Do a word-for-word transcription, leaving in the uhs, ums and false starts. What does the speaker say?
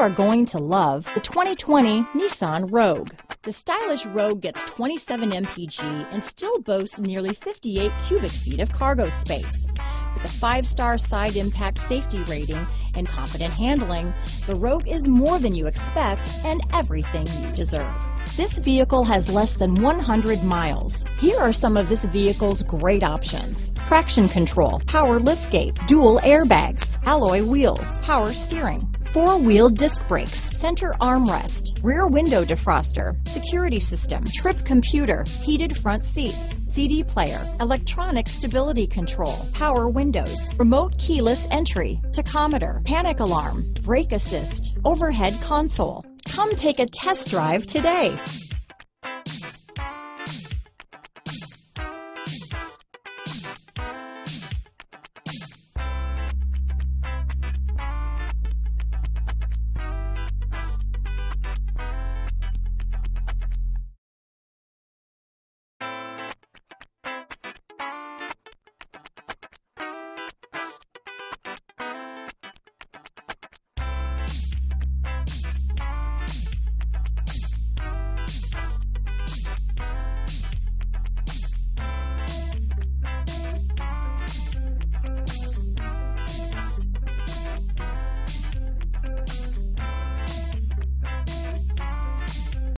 are going to love the twenty twenty Nissan Rogue. The stylish Rogue gets twenty-seven M P G and still boasts nearly fifty-eight cubic feet of cargo space. With a five-star side impact safety rating and confident handling, the Rogue is more than you expect and everything you deserve. This vehicle has less than one hundred miles. Here are some of this vehicle's great options: traction control, power liftgate, dual airbags, alloy wheels, power steering, four-wheel disc brakes, center armrest, rear window defroster, security system, trip computer, heated front seats, C D player, electronic stability control, power windows, remote keyless entry, tachometer, panic alarm, brake assist, overhead console. Come take a test drive today.